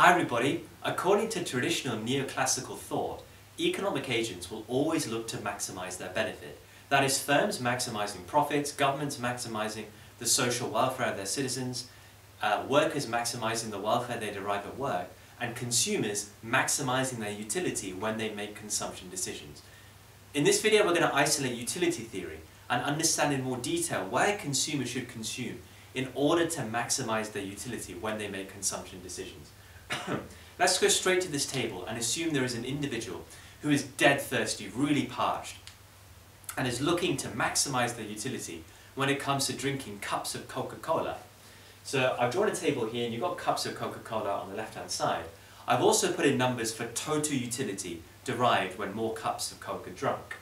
Hi everybody, according to traditional neoclassical thought, economic agents will always look to maximise their benefit. That is, firms maximising profits, governments maximising the social welfare of their citizens, workers maximising the welfare they derive at work, and consumers maximising their utility when they make consumption decisions. In this video we're going to isolate utility theory and understand in more detail why consumers should consume in order to maximise their utility when they make consumption decisions. Let's go straight to this table and assume there is an individual who is dead thirsty, really parched, and is looking to maximize their utility when it comes to drinking cups of Coca-Cola. So I've drawn a table here and you've got cups of Coca-Cola on the left-hand side. I've also put in numbers for total utility derived when more cups of Coke are drunk.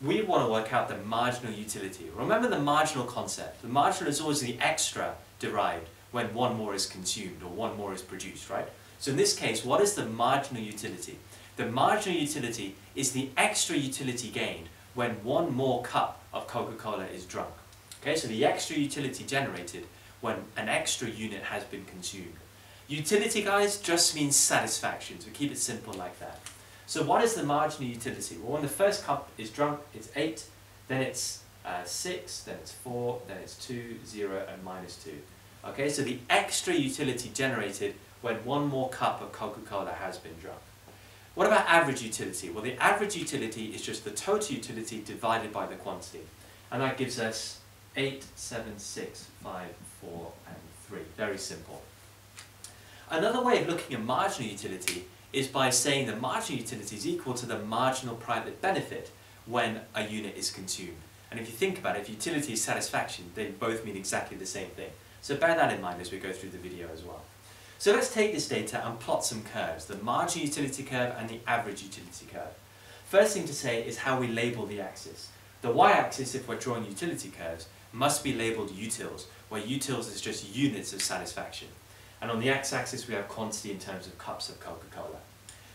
We want to work out the marginal utility. Remember the marginal concept. The marginal is always the extra derived when one more is consumed or one more is produced, right? So in this case, what is the marginal utility? The marginal utility is the extra utility gained when one more cup of Coca-Cola is drunk. Okay, so the extra utility generated when an extra unit has been consumed. Utility, guys, just means satisfaction, so keep it simple like that. So what is the marginal utility? Well, when the first cup is drunk, it's 8, then it's 6, then it's 4, then it's 2, 0, and minus 2. Okay, so the extra utility generated when one more cup of Coca-Cola has been drunk. What about average utility? Well, the average utility is just the total utility divided by the quantity. And that gives us 8, 7, 6, 5, 4, and 3. Very simple. Another way of looking at marginal utility is by saying the marginal utility is equal to the marginal private benefit when a unit is consumed. And if you think about it, if utility is satisfaction, they both mean exactly the same thing. So bear that in mind as we go through the video as well. So let's take this data and plot some curves, the marginal utility curve and the average utility curve. First thing to say is how we label the axis. The y-axis, if we're drawing utility curves, must be labeled utils, where utils is just units of satisfaction. And on the x-axis we have quantity in terms of cups of Coca-Cola.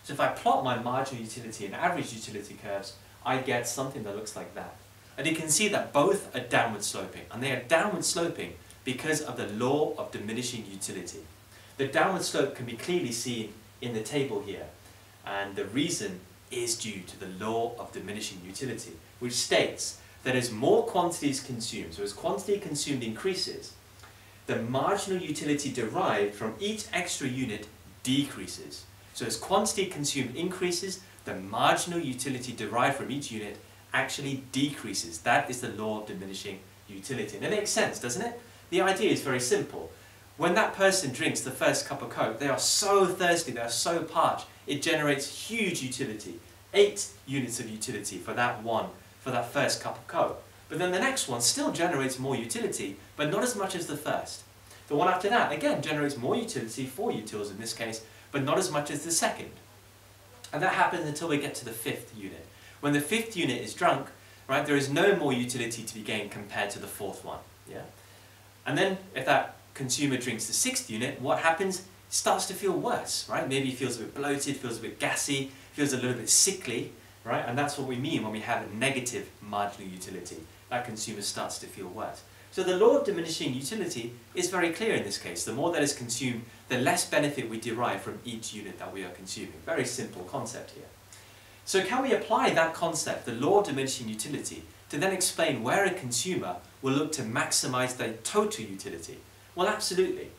So if I plot my marginal utility and average utility curves, I get something that looks like that. And you can see that both are downward sloping, and they are downward sloping because of the law of diminishing utility. The downward slope can be clearly seen in the table here, and the reason is due to the law of diminishing utility, which states that as more quantity is consumed, so as quantity consumed increases, the marginal utility derived from each extra unit decreases. So as quantity consumed increases, the marginal utility derived from each unit actually decreases. That is the law of diminishing utility. And it makes sense, doesn't it? The idea is very simple. When that person drinks the first cup of Coke, they are so thirsty, they are so parched, it generates huge utility. 8 units of utility for that first cup of Coke. But then the next one still generates more utility, but not as much as the first. The one after that, again, generates more utility, 4 utils in this case, but not as much as the second. And that happens until we get to the 5th unit. When the 5th unit is drunk, right, there is no more utility to be gained compared to the 4th one. Yeah? And then if that consumer drinks the 6th unit, what happens? Starts to feel worse, right? Maybe feels a bit bloated, feels a bit gassy, feels a little bit sickly, right? And that's what we mean when we have a negative marginal utility. That consumer starts to feel worse. So the law of diminishing utility is very clear in this case. The more that is consumed, the less benefit we derive from each unit that we are consuming. Very simple concept here. So can we apply that concept, the law of diminishing utility, to then explain where a consumer will look to maximize their total utility? Well, absolutely.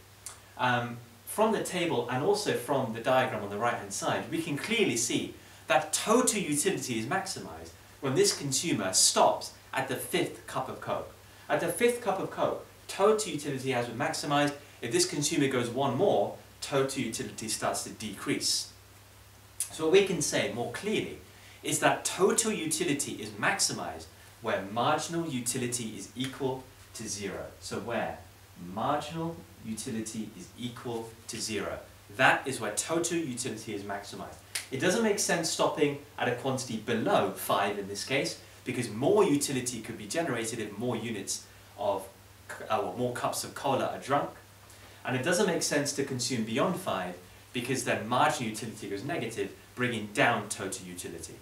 From the table and also from the diagram on the right-hand side, we can clearly see that total utility is maximized when this consumer stops at the 5th cup of Coke. At the 5th cup of Coke, total utility has been maximized. If this consumer goes one more, total utility starts to decrease. So what we can say more clearly is that total utility is maximized where marginal utility is equal to 0. So where marginal utility is equal to 0. That is where total utility is maximized. It doesn't make sense stopping at a quantity below 5 in this case, because more utility could be generated if more units of more cups of cola are drunk. And it doesn't make sense to consume beyond 5 because then marginal utility goes negative, bringing down total utility.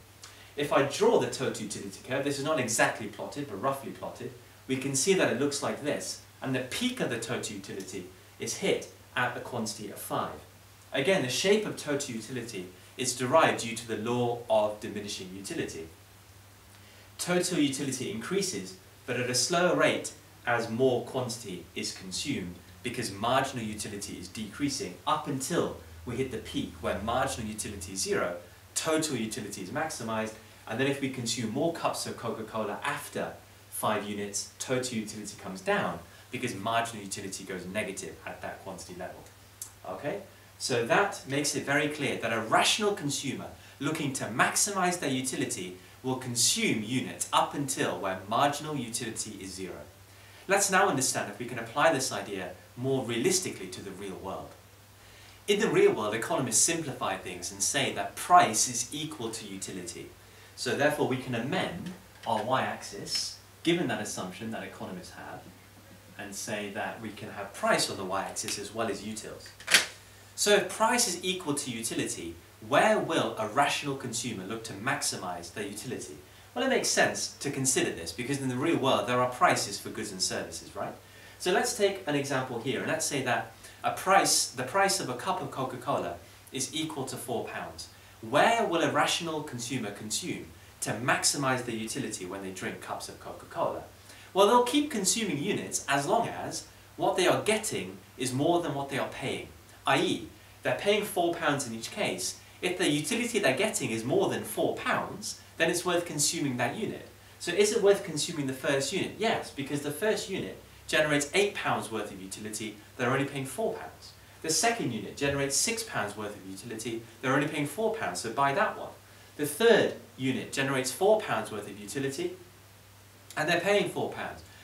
If I draw the total utility curve, this is not exactly plotted, but roughly plotted, we can see that it looks like this, and the peak of the total utility is hit at a quantity of 5. Again, the shape of total utility is derived due to the law of diminishing utility. Total utility increases, but at a slower rate as more quantity is consumed, because marginal utility is decreasing up until we hit the peak where marginal utility is zero, total utility is maximized, and then if we consume more cups of Coca-Cola after 5 units, total utility comes down because marginal utility goes negative at that quantity level. Okay? So that makes it very clear that a rational consumer looking to maximize their utility will consume units up until where marginal utility is zero. Let's now understand if we can apply this idea more realistically to the real world. In the real world, economists simplify things and say that price is equal to utility. So therefore we can amend our y-axis, given that assumption that economists have, and say that we can have price on the y-axis as well as utils. So if price is equal to utility, where will a rational consumer look to maximize their utility? Well, it makes sense to consider this because in the real world there are prices for goods and services, right? So let's take an example here, and let's say that the price of a cup of Coca-Cola is equal to £4. Where will a rational consumer consume to maximize their utility when they drink cups of Coca-Cola? Well, they'll keep consuming units as long as what they are getting is more than what they are paying. i.e., they're paying £4 in each case. If the utility they're getting is more than £4, then it's worth consuming that unit. So is it worth consuming the first unit? Yes, because the first unit generates £8 worth of utility, they're only paying £4. The second unit generates £6 worth of utility, they're only paying £4, so buy that one. The third unit generates £4 worth of utility, and they're paying £4,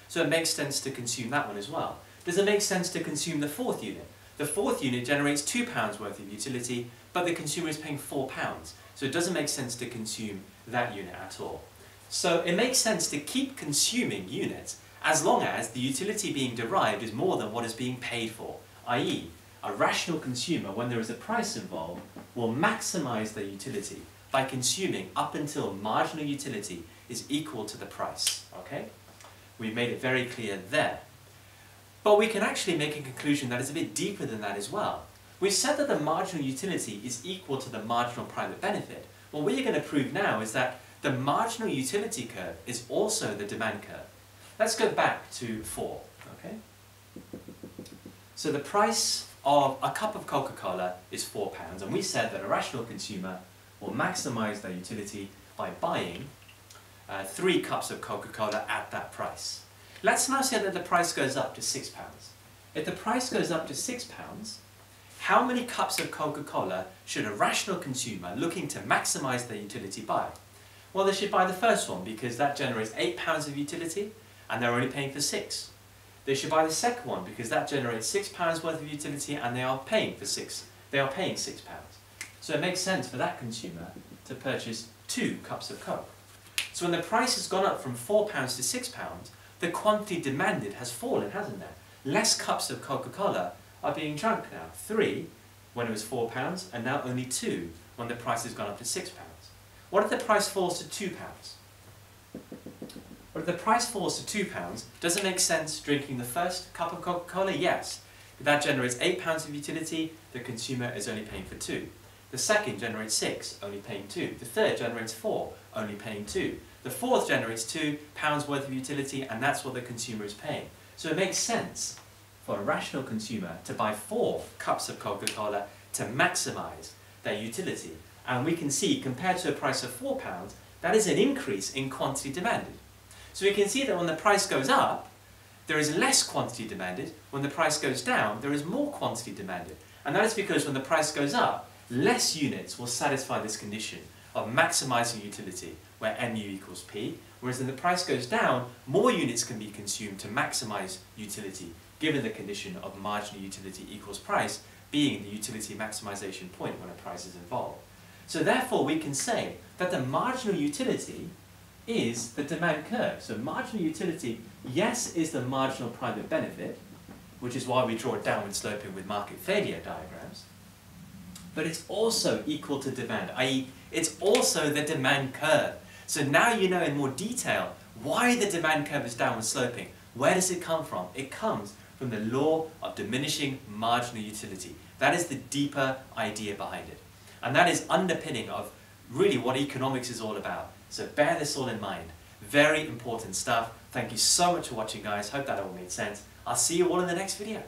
so it makes sense to consume that one as well. Does it make sense to consume the fourth unit? The fourth unit generates £2 worth of utility, but the consumer is paying £4, so it doesn't make sense to consume that unit at all. So it makes sense to keep consuming units as long as the utility being derived is more than what is being paid for, i.e., a rational consumer, when there is a price involved, will maximize their utility by consuming up until marginal utility is equal to the price. Okay? We've made it very clear there. But we can actually make a conclusion that is a bit deeper than that as well. We've said that the marginal utility is equal to the marginal private benefit. What we're going to prove now is that the marginal utility curve is also the demand curve. Let's go back to 4. Okay? So the price of a cup of Coca-Cola is £4, and we said that a rational consumer will maximize their utility by buying 3 cups of Coca-Cola at that price. Let's now say that the price goes up to £6. If the price goes up to £6, how many cups of Coca-Cola should a rational consumer looking to maximize their utility buy? Well, they should buy the first one because that generates £8 of utility and they're only paying for 6. They should buy the second one because that generates £6 worth of utility and they are paying for 6. They are paying £6. So it makes sense for that consumer to purchase 2 cups of Coke. So when the price has gone up from £4 to £6, the quantity demanded has fallen, hasn't it? Less cups of Coca-Cola are being drunk now. 3 when it was £4 and now only 2 when the price has gone up to £6. What if the price falls to £2? Well, if the price falls to £2, does it make sense drinking the first cup of Coca-Cola? Yes. If that generates £8 of utility, the consumer is only paying for 2. The second generates 6, only paying 2. The third generates 4, only paying 2. The fourth generates £2 worth of utility, and that's what the consumer is paying. So it makes sense for a rational consumer to buy 4 cups of Coca-Cola to maximize their utility. And we can see, compared to a price of £4, that is an increase in quantity demanded. So we can see that when the price goes up, there is less quantity demanded. When the price goes down, there is more quantity demanded. And that is because when the price goes up, less units will satisfy this condition of maximizing utility, where mu equals p, whereas when the price goes down, more units can be consumed to maximize utility, given the condition of marginal utility equals price being the utility maximization point when a price is involved. So therefore we can say that the marginal utility is the demand curve. So marginal utility, yes, is the marginal private benefit, which is why we draw downward sloping with market failure diagrams, but it's also equal to demand, i.e. it's also the demand curve. So now you know in more detail why the demand curve is downward sloping. Where does it come from? It comes from the law of diminishing marginal utility. That is the deeper idea behind it. And that is underpinning of really what economics is all about. So bear this all in mind. Very important stuff. Thank you so much for watching, guys. Hope that all made sense. I'll see you all in the next video.